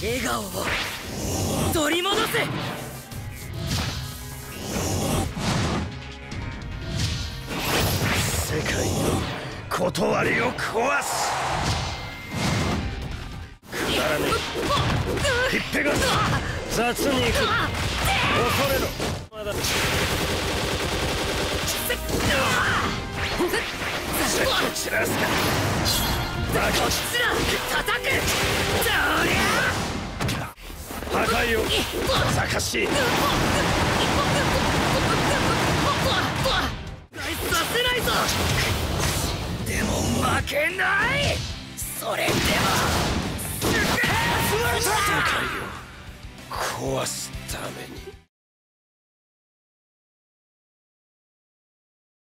笑顔を取り戻せ。世界の断りを壊す。くだらねえ。ひっぺが雑に行く。恐れろ。まだせっこ散らすか。バカ散ら叩く。そりゃ破壊を探しさせないぞ。でも負けない。それでも世界を壊すために。